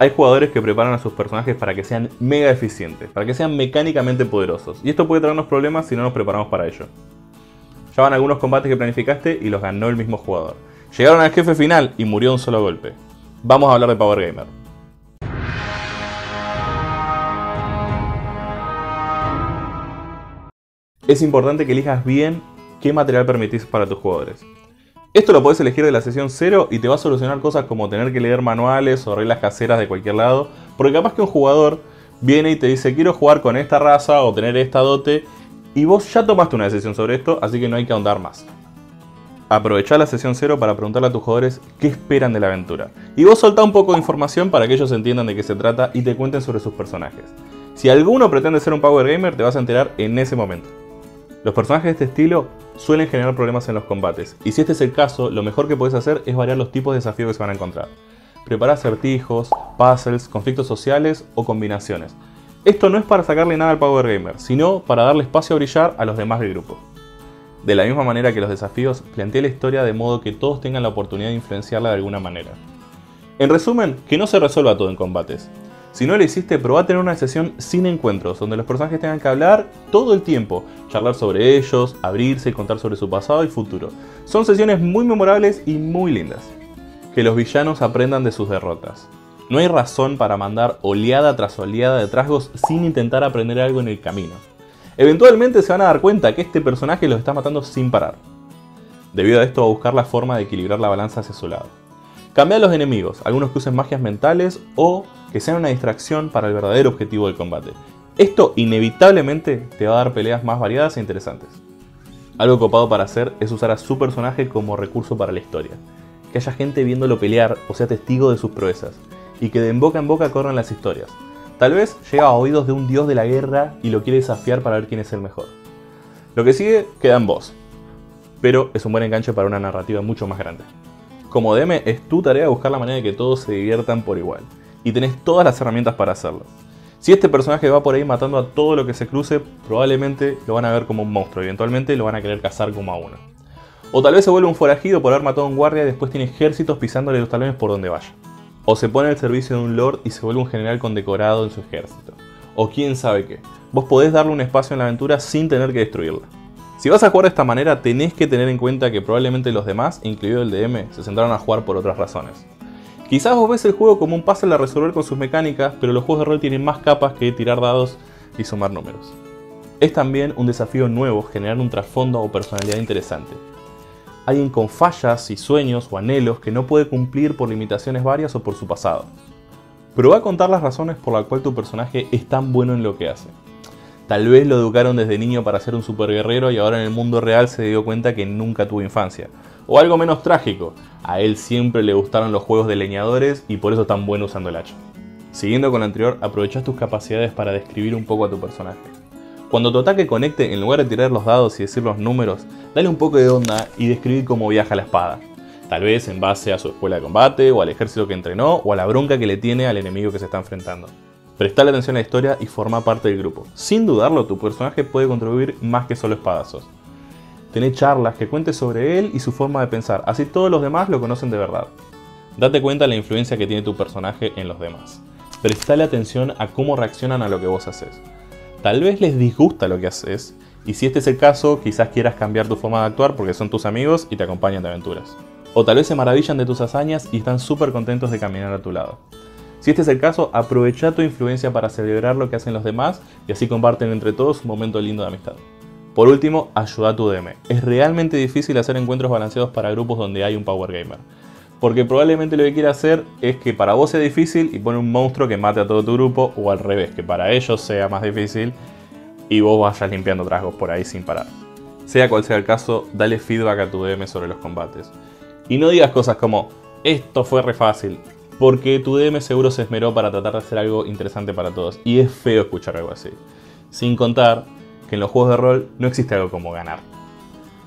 Hay jugadores que preparan a sus personajes para que sean mega eficientes, para que sean mecánicamente poderosos, y esto puede traernos problemas si no nos preparamos para ello. Ya van algunos combates que planificaste y los ganó el mismo jugador. Llegaron al jefe final y murió de un solo golpe. Vamos a hablar de Powergamer. Es importante que elijas bien qué material permitís para tus jugadores. Esto lo podés elegir de la sesión 0 y te va a solucionar cosas como tener que leer manuales o reglas caseras de cualquier lado, porque capaz que un jugador viene y te dice quiero jugar con esta raza o tener esta dote, y vos ya tomaste una decisión sobre esto, así que no hay que ahondar más. Aprovechá la sesión 0 para preguntarle a tus jugadores qué esperan de la aventura, y vos soltá un poco de información para que ellos entiendan de qué se trata y te cuenten sobre sus personajes. Si alguno pretende ser un Powergamer, te vas a enterar en ese momento. Los personajes de este estilo suelen generar problemas en los combates, y si este es el caso, lo mejor que podés hacer es variar los tipos de desafíos que se van a encontrar. Prepara acertijos, puzzles, conflictos sociales o combinaciones. Esto no es para sacarle nada al Powergamer, sino para darle espacio a brillar a los demás del grupo. De la misma manera que los desafíos, plantea la historia de modo que todos tengan la oportunidad de influenciarla de alguna manera. En resumen, que no se resuelva todo en combates. Si no lo hiciste, probá a tener una sesión sin encuentros, donde los personajes tengan que hablar todo el tiempo, charlar sobre ellos, abrirse y contar sobre su pasado y futuro. Son sesiones muy memorables y muy lindas. Que los villanos aprendan de sus derrotas. No hay razón para mandar oleada tras oleada de trasgos sin intentar aprender algo en el camino. Eventualmente se van a dar cuenta que este personaje los está matando sin parar. Debido a esto, va a buscar la forma de equilibrar la balanza hacia su lado. Cambia a los enemigos, algunos que usen magias mentales o que sean una distracción para el verdadero objetivo del combate. Esto inevitablemente te va a dar peleas más variadas e interesantes. Algo copado para hacer es usar a su personaje como recurso para la historia. Que haya gente viéndolo pelear o sea testigo de sus proezas, y que de boca en boca corran las historias. Tal vez llega a oídos de un dios de la guerra y lo quiere desafiar para ver quién es el mejor. Lo que sigue queda en vos, pero es un buen enganche para una narrativa mucho más grande. Como DM es tu tarea buscar la manera de que todos se diviertan por igual, y tenés todas las herramientas para hacerlo. Si este personaje va por ahí matando a todo lo que se cruce, probablemente lo van a ver como un monstruo, y eventualmente lo van a querer cazar como a uno. O tal vez se vuelve un forajido por haber matado a un guardia y después tiene ejércitos pisándole los talones por donde vaya. O se pone al servicio de un lord y se vuelve un general condecorado en su ejército. O quién sabe qué. Vos podés darle un espacio en la aventura sin tener que destruirla. Si vas a jugar de esta manera, tenés que tener en cuenta que probablemente los demás, incluido el DM, se sentaron a jugar por otras razones. Quizás vos ves el juego como un puzzle a resolver con sus mecánicas, pero los juegos de rol tienen más capas que tirar dados y sumar números. Es también un desafío nuevo generar un trasfondo o personalidad interesante. Alguien con fallas y sueños o anhelos que no puede cumplir por limitaciones varias o por su pasado. Probá a contar las razones por las cuales tu personaje es tan bueno en lo que hace. Tal vez lo educaron desde niño para ser un superguerrero y ahora en el mundo real se dio cuenta que nunca tuvo infancia. O algo menos trágico, a él siempre le gustaron los juegos de leñadores y por eso es tan bueno usando el hacha. Siguiendo con lo anterior, aprovechás tus capacidades para describir un poco a tu personaje. Cuando tu ataque conecte, en lugar de tirar los dados y decir los números, dale un poco de onda y describí cómo viaja la espada. Tal vez en base a su escuela de combate, o al ejército que entrenó, o a la bronca que le tiene al enemigo que se está enfrentando. Prestale atención a la historia y forma parte del grupo. Sin dudarlo, tu personaje puede contribuir más que solo espadazos. Tené charlas que cuentes sobre él y su forma de pensar, así todos los demás lo conocen de verdad. Date cuenta de la influencia que tiene tu personaje en los demás. Prestale atención a cómo reaccionan a lo que vos haces. Tal vez les disgusta lo que haces, y si este es el caso, quizás quieras cambiar tu forma de actuar porque son tus amigos y te acompañan de aventuras. O tal vez se maravillan de tus hazañas y están súper contentos de caminar a tu lado. Si este es el caso, aprovecha tu influencia para celebrar lo que hacen los demás y así comparten entre todos un momento lindo de amistad. Por último, ayuda a tu DM. Es realmente difícil hacer encuentros balanceados para grupos donde hay un Powergamer, porque probablemente lo que quiera hacer es que para vos sea difícil y pone un monstruo que mate a todo tu grupo, o al revés, que para ellos sea más difícil y vos vayas limpiando trasgos por ahí sin parar. Sea cual sea el caso, dale feedback a tu DM sobre los combates. Y no digas cosas como, esto fue re fácil, porque tu DM seguro se esmeró para tratar de hacer algo interesante para todos, y es feo escuchar algo así. Sin contar que en los juegos de rol no existe algo como ganar.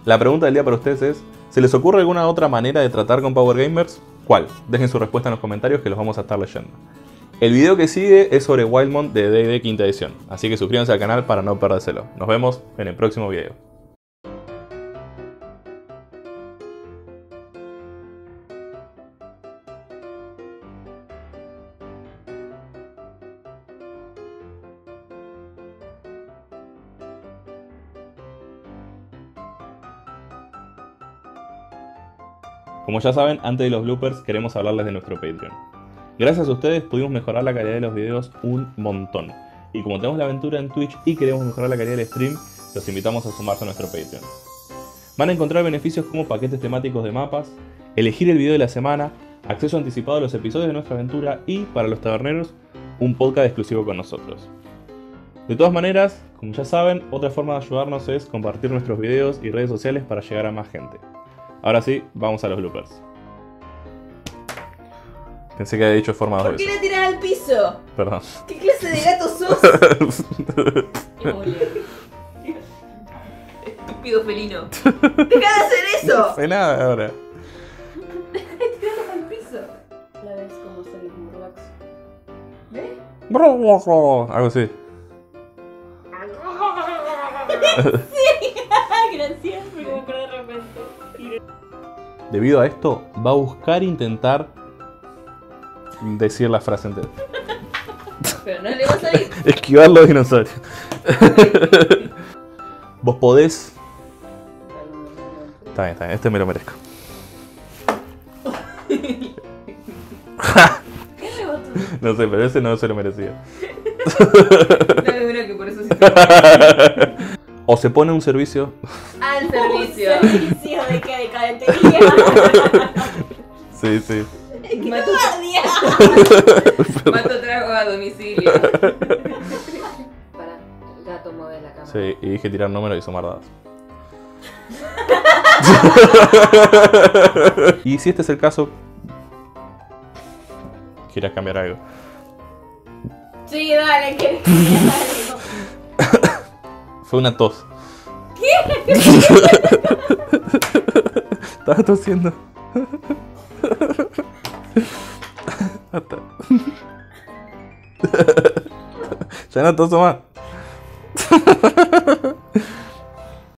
La pregunta del día para ustedes es, ¿se les ocurre alguna otra manera de tratar con Powergamers? ¿Cuál? Dejen su respuesta en los comentarios que los vamos a estar leyendo. El video que sigue es sobre Wildmon de D&D quinta edición, así que suscríbanse al canal para no perdérselo. Nos vemos en el próximo video. Como ya saben, antes de los bloopers queremos hablarles de nuestro Patreon. Gracias a ustedes pudimos mejorar la calidad de los videos un montón. Y como tenemos la aventura en Twitch y queremos mejorar la calidad del stream, los invitamos a sumarse a nuestro Patreon. Van a encontrar beneficios como paquetes temáticos de mapas, elegir el video de la semana, acceso anticipado a los episodios de nuestra aventura y, para los taberneros, un podcast exclusivo con nosotros. De todas maneras, como ya saben, otra forma de ayudarnos es compartir nuestros videos y redes sociales para llegar a más gente. Ahora sí, vamos a los bloopers. Pensé que había dicho forma de... ¿Por qué la tirás al piso? Perdón. ¿Qué clase de gato sos? Estúpido felino. ¡Deja de hacer eso! No sé nada ahora. Tiramos al piso. La ves como sale un burlax. ¿Ves? Algo así. Sí, gracias, me compré de repente. Debido a esto, va a buscar intentar decir la frase entera. Pero no le va a salir. Esquivar los dinosaurios. Vos podés. Está bien, está bien, este me lo merezco. No sé, pero ese no se lo merecía. No es verdad que por eso sí se... O se pone un servicio. Al servicio. ¿Un servicio de qué? ¿De calentería? Sí, sí. Mato... Mato trago a domicilio. Para, el gato mueve la cámara. Sí, y dije tirar números y sumar dadas. Y si este es el caso, ¿quieres cambiar algo? Sí, dale, que... Fue una tos. ¿Qué? Estaba tosiendo. Ya no toso más.